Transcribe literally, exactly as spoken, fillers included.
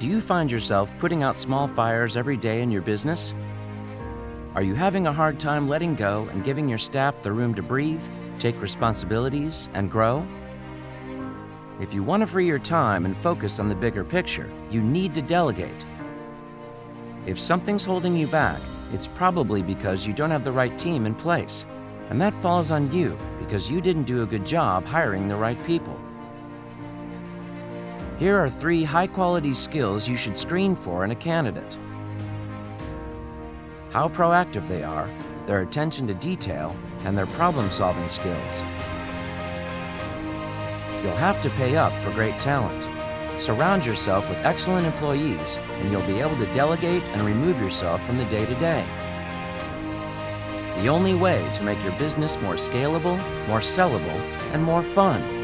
Do you find yourself putting out small fires every day in your business? Are you having a hard time letting go and giving your staff the room to breathe, take responsibilities, and grow? If you want to free your time and focus on the bigger picture, you need to delegate. If something's holding you back, it's probably because you don't have the right team in place, and that falls on you because you didn't do a good job hiring the right people. Here are three high-quality skills you should screen for in a candidate: how proactive they are, their attention to detail, and their problem-solving skills. You'll have to pay up for great talent. Surround yourself with excellent employees, and you'll be able to delegate and remove yourself from the day-to-day. The only way to make your business more scalable, more sellable, and more fun